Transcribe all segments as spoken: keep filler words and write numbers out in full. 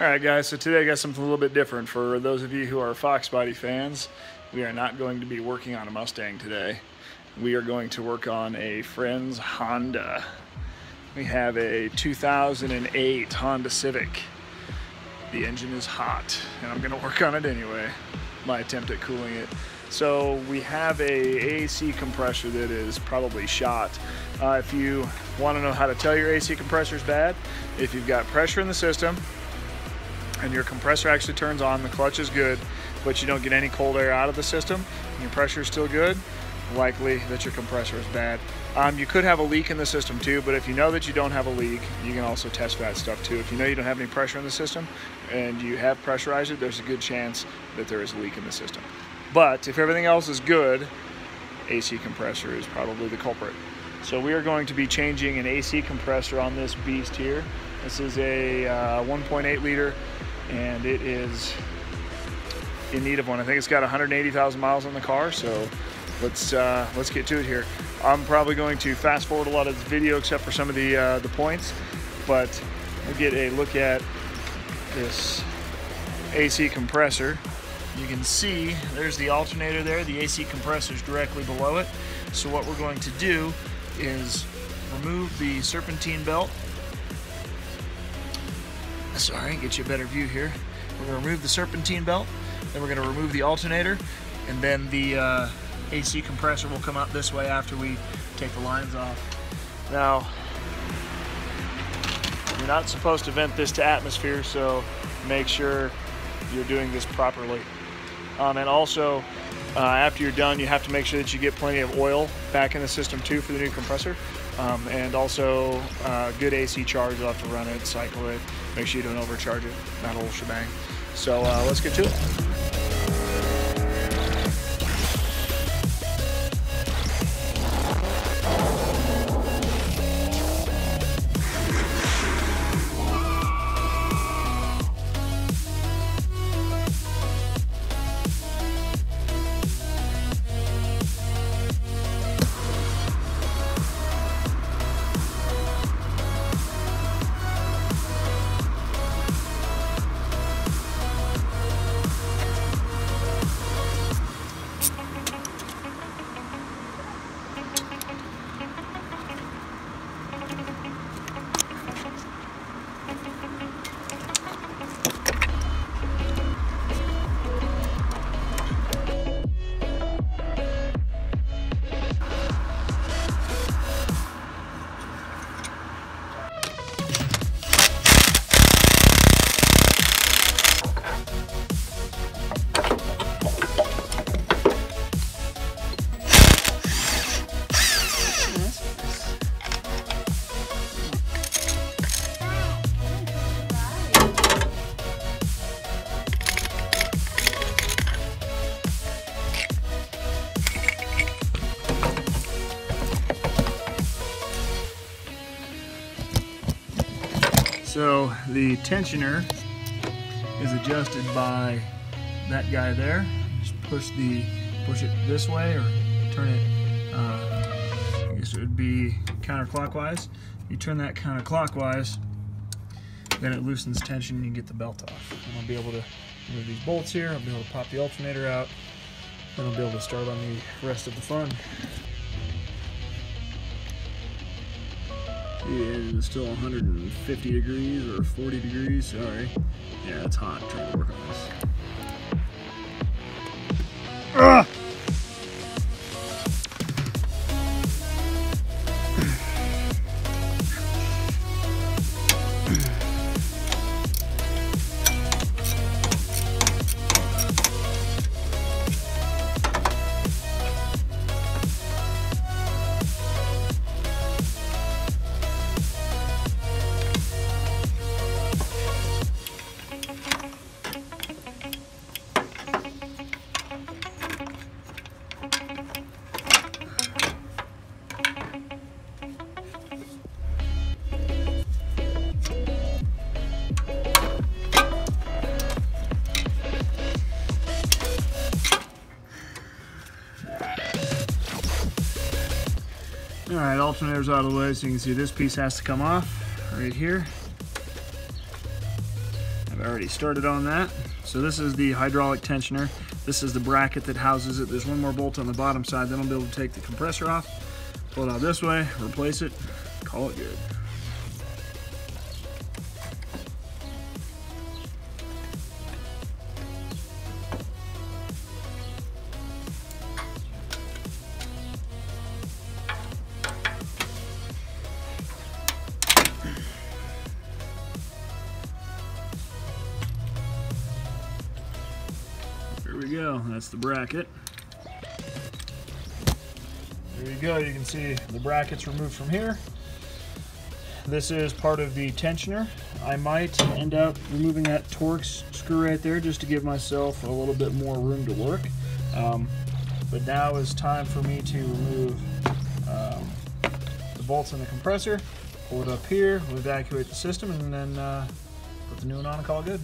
All right, guys, so today I got something a little bit different for those of you who are Foxbody fans. We are not going to be working on a Mustang today. We are going to work on a friend's Honda. We have a two thousand eight Honda Civic. The engine is hot, and I'm gonna work on it anyway, my attempt at cooling it. So we have a A C compressor that is probably shot. Uh, if you wanna know how to tell your A C compressor's bad, if you've got pressure in the system, and your compressor actually turns on, the clutch is good, but you don't get any cold air out of the system, and your pressure is still good, likely that your compressor is bad. Um, you could have a leak in the system too, but if you know that you don't have a leak, you can also test that stuff too. If you know you don't have any pressure in the system and you have pressurized it, there's a good chance that there is a leak in the system. But if everything else is good, A C compressor is probably the culprit. So we are going to be changing an A C compressor on this beast here. This is a uh, one point eight liter. And it is in need of one. I think it's got one hundred eighty thousand miles on the car, so let's uh, let's get to it here. I'm probably going to fast forward a lot of this video except for some of the uh, the points, but we'll get a look at this A C compressor. You can see there's the alternator there. The A C compressor is directly below it. So what we're going to do is remove the serpentine belt. Sorry, get you a better view here. We're gonna remove the serpentine belt, then we're gonna remove the alternator, and then the uh, A C compressor will come out this way after we take the lines off. Now, you're not supposed to vent this to atmosphere, so make sure you're doing this properly. Um, and also, uh, after you're done, you have to make sure that you get plenty of oil back in the system too for the new compressor. Um, and also uh, good A C charge. You'll have to run it, cycle it, make sure you don't overcharge it, that whole shebang. So uh, let's get to it. So the tensioner is adjusted by that guy there. Just push the push it this way, or turn it. Uh, I guess it would be counterclockwise. You turn that counterclockwise, then it loosens tension and you get the belt off. I'm gonna be able to remove these bolts here. I'll be able to pop the alternator out. Then I'll be able to start on the rest of the fun. It is still one hundred fifty degrees or forty degrees, sorry. Yeah, it's hot. I'm trying to work on this. Ugh! All right, alternator's out of the way, so you can see this piece has to come off right here. I've I already started on that. So this is the hydraulic tensioner. This is the bracket that houses it. There's one more bolt on the bottom side. Then I'll be able to take the compressor off, pull it out this way, replace it, call it good. Go. That's the bracket. There you go. You can see the bracket's removed from here. This is part of the tensioner. I might end up removing that Torx screw right there just to give myself a little bit more room to work. Um, but now is time for me to remove um, the bolts in the compressor, pull it up here, we'll evacuate the system, and then uh, put the new one on and call it good.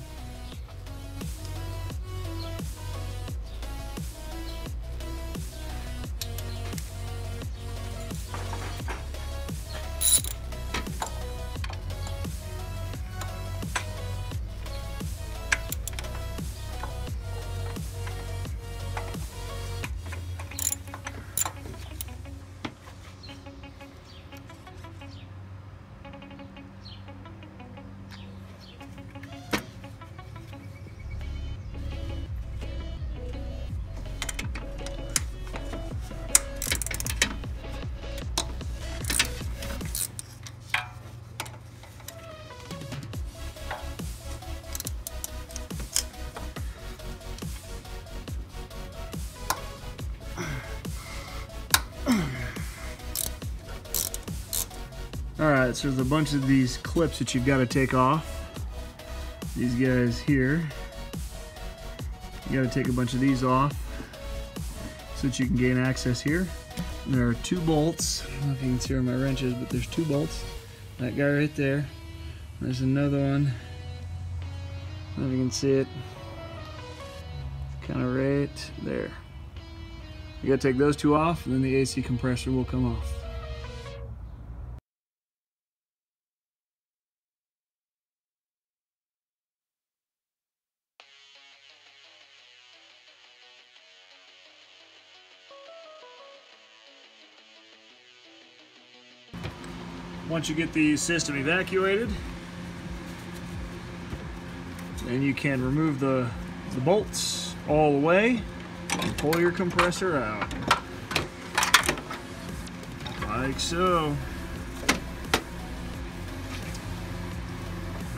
Alright, so there's a bunch of these clips that you've got to take off. These guys here. You got to take a bunch of these off so that you can gain access here. And there are two bolts. I don't know if you can see where my wrench is, but there's two bolts. That guy right there. There's another one. I don't know if you can see it. Kind of right there. You got to take those two off, and then the A C compressor will come off. Once you get the system evacuated, then you can remove the, the bolts all the way and pull your compressor out. Like so.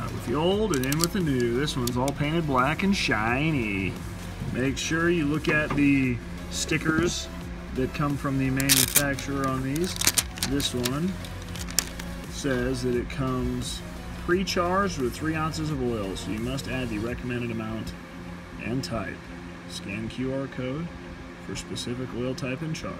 Out with the old and in with the new. This one's all painted black and shiny. Make sure you look at the stickers that come from the manufacturer on these. This one says that it comes pre-charged with three ounces of oil, so you must add the recommended amount and type. Scan Q R code for specific oil type and charge.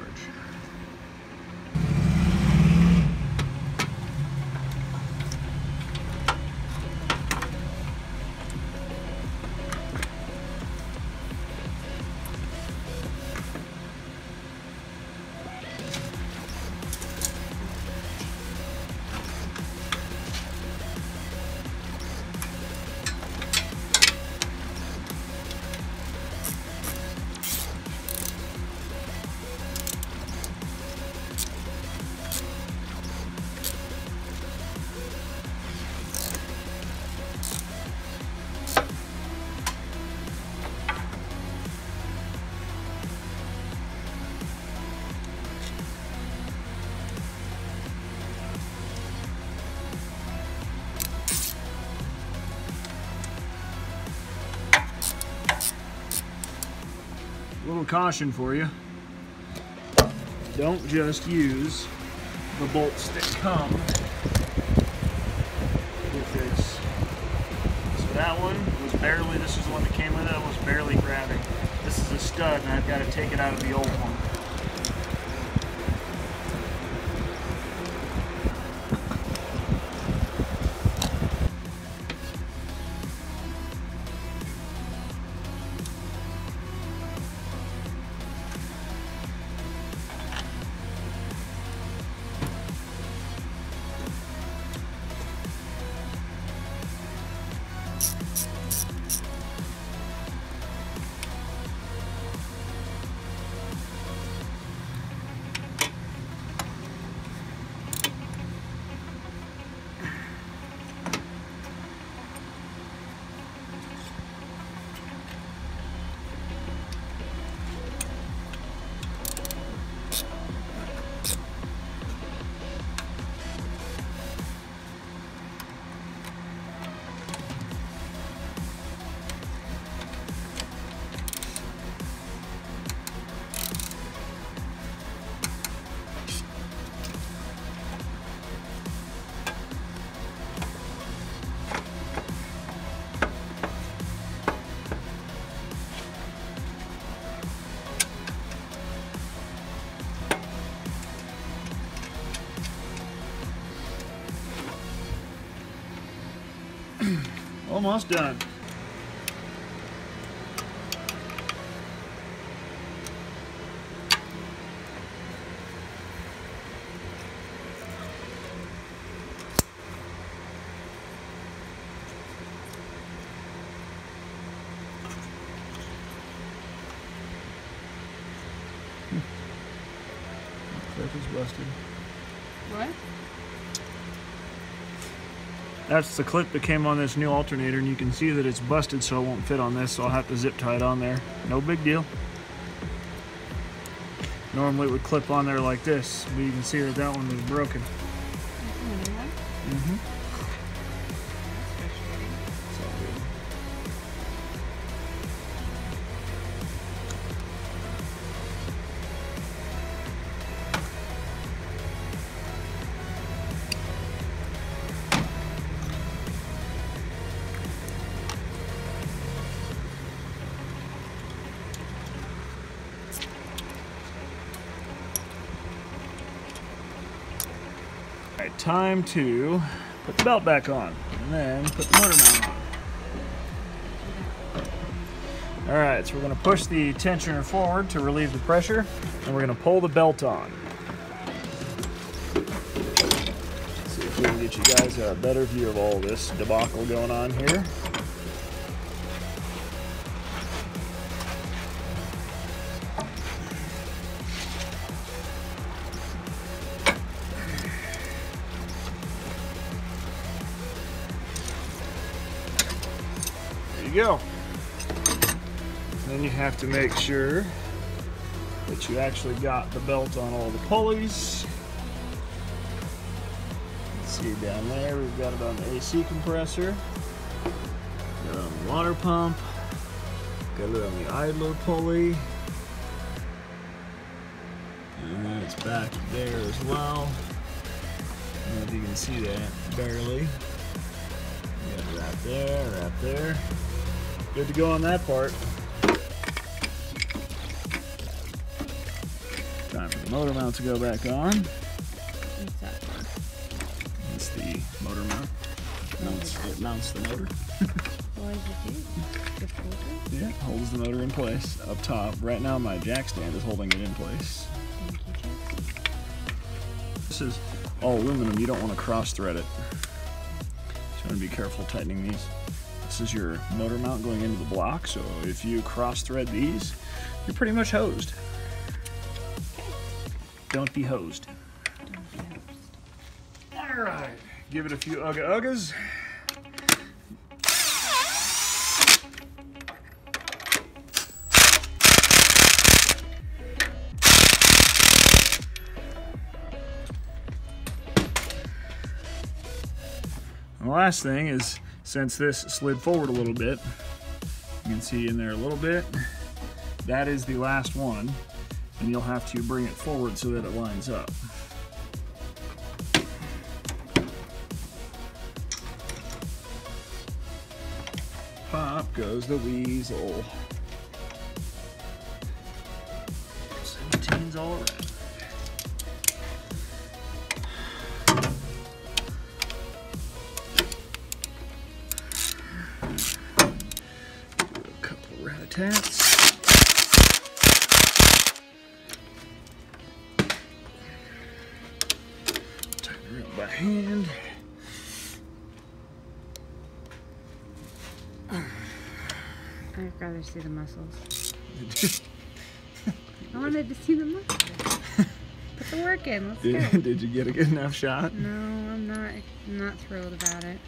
Little caution for you. Don't just use the bolts that come with this. So that one was barely, this is the one that came with it, I was barely grabbing. This is a stud and I've got to take it out of the old one. Almost done. Is busted. What? That's the clip that came on this new alternator, and you can see that it's busted, so it won't fit on this, so I'll have to zip tie it on there. No big deal. Normally it would clip on there like this, but you can see that that one was broken. Mm-hmm. Time to put the belt back on and then put the motor mount on. Alright, so we're going to push the tensioner forward to relieve the pressure, and we're going to pull the belt on. Let's see if we can get you guys a better view of all this debacle going on here. Go. Then you have to make sure that you actually got the belt on all the pulleys. Let's see, down there we've got it on the A C compressor, got it on the water pump, got it on the idler pulley, and then it's back there as well. I don't know if you can see that, barely. Got it right there, right there. Good to go on that part. Time for the motor mount to go back on. What's that part? That's the motor mount. It mounts, it mounts the motor. What does it do? Just hold it? Yeah, it holds the motor in place up top. Right now my jack stand is holding it in place. Thank you, Jack. This is all aluminum. You don't want to cross thread it. So I'm going to be careful tightening these. This is your motor mount going into the block, so if you cross thread these, you're pretty much hosed. Don't be hosed. Don't be hosed. All right, give it a few ugga uggas. And the last thing is, since this slid forward a little bit, you can see in there a little bit, that is the last one, and you'll have to bring it forward so that it lines up. Pop goes the weasel. seventeen's all around. Tats. Tighten it up by hand. I'd rather see the muscles. I wanted to see the muscles. Put the work in. Let's did, go. Did you get a good enough shot? No, I'm not. I'm not thrilled about it.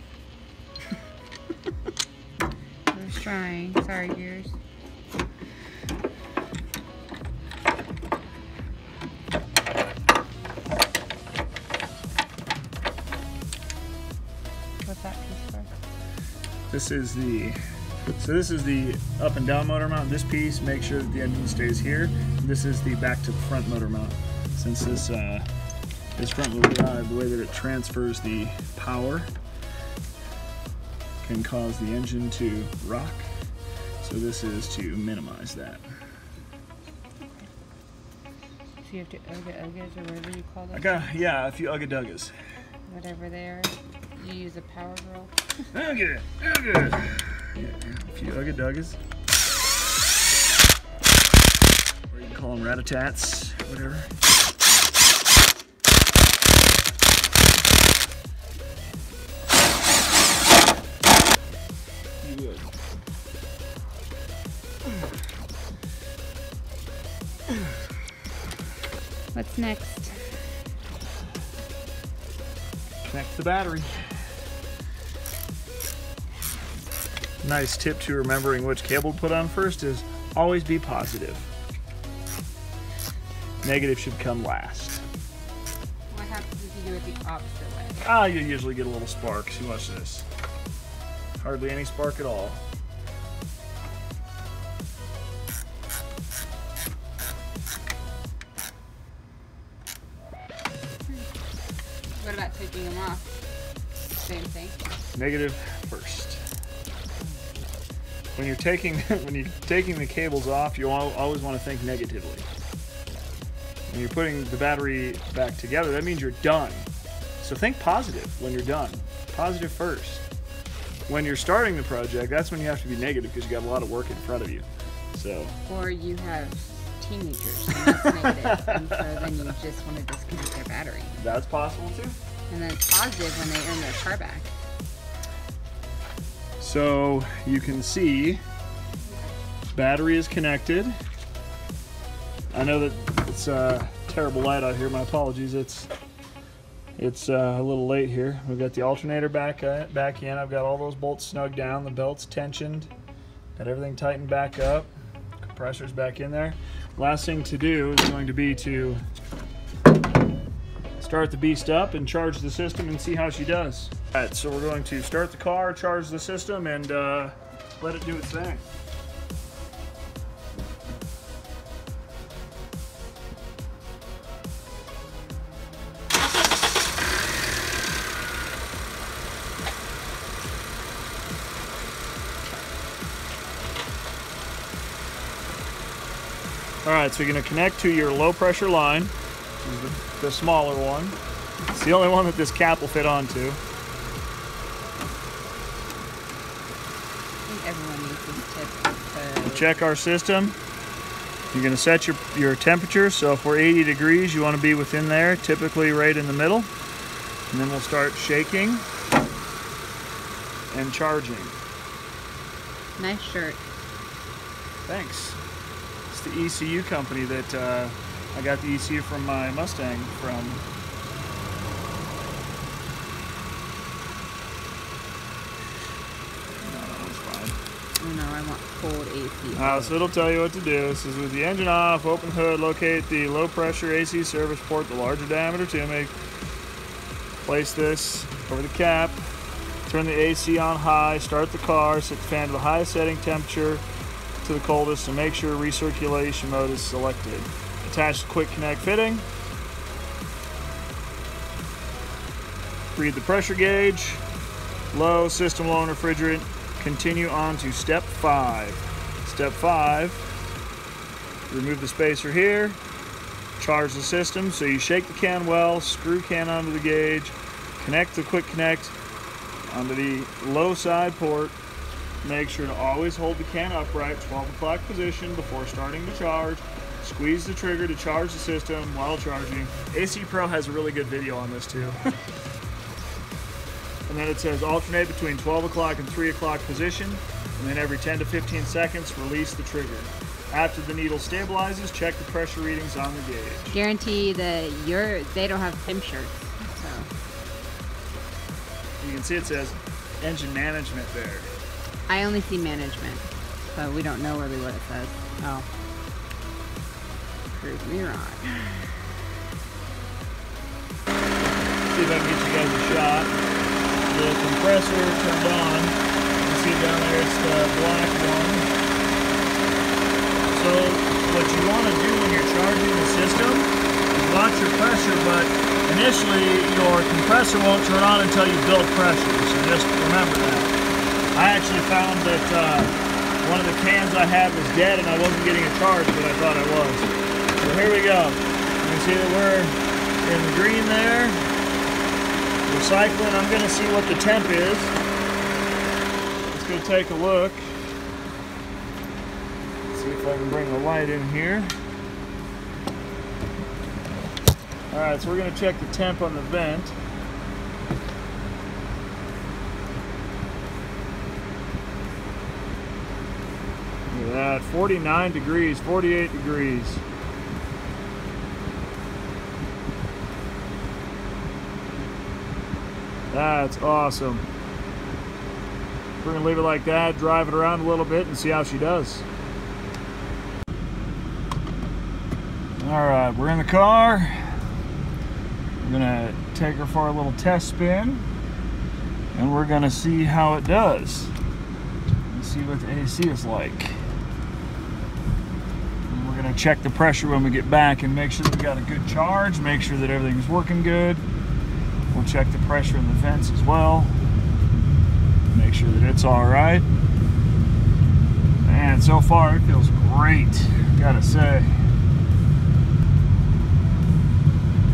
I was trying. Sorry, gears. This is the so this is the up and down motor mount. This piece, make sure that the engine stays here. This is the back to the front motor mount. Since this uh, this front wheel drive, the way that it transfers the power can cause the engine to rock. So this is to minimize that. So you have to ugga uggas or whatever you call them. I got, yeah, a few ugga duggas. Whatever they are. You use a power drill. I'll get it. I'll get it. Yeah, a few ugga duggas. Or you can call them rat-a-tats, whatever. What's next? Connect the battery. Nice tip to remembering which cable to put on first is always be positive. Negative should come last. What happens if you do it the opposite way? Ah, you usually get a little spark. See, watch this. Hardly any spark at all. What about taking them off? Same thing. Negative first. When you're taking when you're taking the cables off, you always want to think negatively. When you're putting the battery back together, that means you're done. So think positive when you're done. Positive first. When you're starting the project, that's when you have to be negative because you got a lot of work in front of you. So. Or you have teenagers, and that's negative, and so then you just want to disconnect their battery. That's possible too. And then it's positive when they earn their car back. So you can see, battery is connected. I know that it's uh, terrible light out here. My apologies. It's it's uh, a little late here. We've got the alternator back uh, back in. I've got all those bolts snugged down. The belt's tensioned. Got everything tightened back up. Compressor's back in there. Last thing to do is going to be to start the beast up and charge the system and see how she does. All right, so we're going to start the car, charge the system, and uh, let it do its thing. All right, so you're going to connect to your low pressure line, which is the, the smaller one. It's the only one that this cap will fit onto. Everyone needs this tip. So. We'll check our system. You're going to set your, your temperature. So if we're eighty degrees, you want to be within there, typically right in the middle. And then we'll start shaking and charging. Nice shirt. Thanks. It's the E C U company that uh, I got the E C U from my Mustang from. No, I want cold A C. Uh, so it'll tell you what to do. It says with the engine off, open hood, locate the low pressure A C service port, the larger diameter to make. Place this over the cap, turn the A C on high, start the car, set the fan to the highest setting temperature to the coldest, and make sure recirculation mode is selected. Attach the quick connect fitting. Read the pressure gauge. Low, system low in refrigerant. Continue on to step five. Step five, remove the spacer here, charge the system. So you shake the can well, screw can onto the gauge, connect the quick connect onto the low side port. Make sure to always hold the can upright, twelve o'clock position before starting the charge. Squeeze the trigger to charge the system while charging. A C Pro has a really good video on this too. And then it says alternate between twelve o'clock and three o'clock position, and then every ten to fifteen seconds release the trigger. After the needle stabilizes, check the pressure readings on the gauge. Guarantee that you're, they don't have Tim shirts. So. You can see it says engine management there. I only see management, so we don't know really what it says. Oh, prove me wrong. See if I can get you guys a shot. The compressor turned on. You see down there, it's the black one. So what you want to do when you're charging the system is watch your pressure, but initially your compressor won't turn on until you build pressure, so just remember that. I actually found that uh, one of the cans I had was dead and I wasn't getting a charge, but I thought I was. So here we go. You can see that we're in the green there. recycling. I'm going to see what the temp is. Let's go take a look. Let's see if I can bring the light in here. All right, so we're going to check the temp on the vent. Look at that, forty-nine degrees, forty-eight degrees. That's awesome. We're going to leave it like that, drive it around a little bit, and see how she does. All right, we're in the car. We're going to take her for a little test spin, and we're going to see how it does. Let's see what the A C is like. And we're going to check the pressure when we get back and make sure that we got a good charge, make sure that everything's working good. We'll check the pressure in the vents as well. Make sure that it's all right. Man, so far it feels great, gotta say.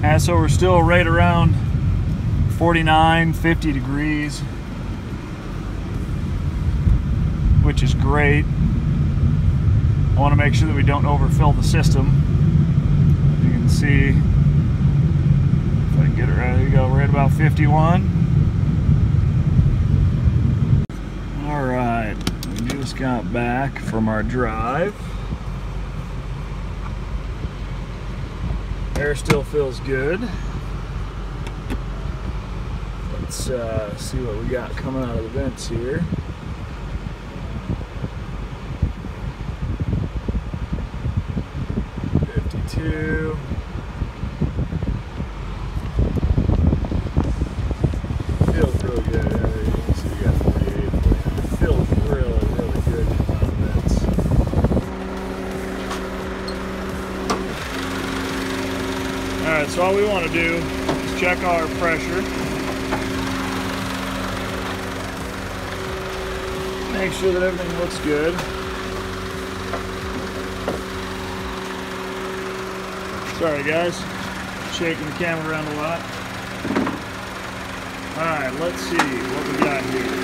And so we're still right around forty-nine, fifty degrees, which is great. I wanna make sure that we don't overfill the system. You can see, I can get it right, there you go, we're at about fifty-one. All right, we just got back from our drive. Air still feels good. Let's uh, see what we got coming out of the vents here. fifty-two. So all we want to do is check our pressure. Make sure that everything looks good. Sorry guys, shaking the camera around a lot. All right, let's see what we got here.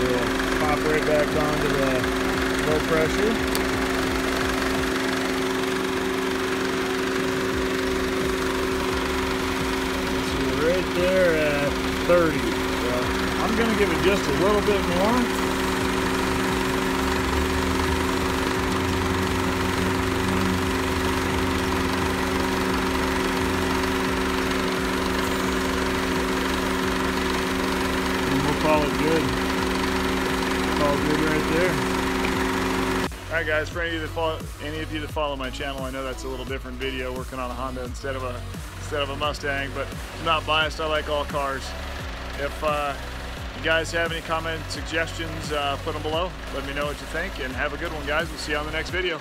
We'll pop right back onto the low pressure. Right there at thirty. So I'm going to give it just a little bit more. And we'll call it good. Call it good right there. Alright guys, for any of, you that follow, any of you that follow my channel, I know that's a little different video, working on a Honda instead of a instead of a Mustang, but I'm not biased. I like all cars. If uh, you guys have any comments, suggestions, uh, put them below. Let me know what you think, and have a good one, guys. We'll see you on the next video.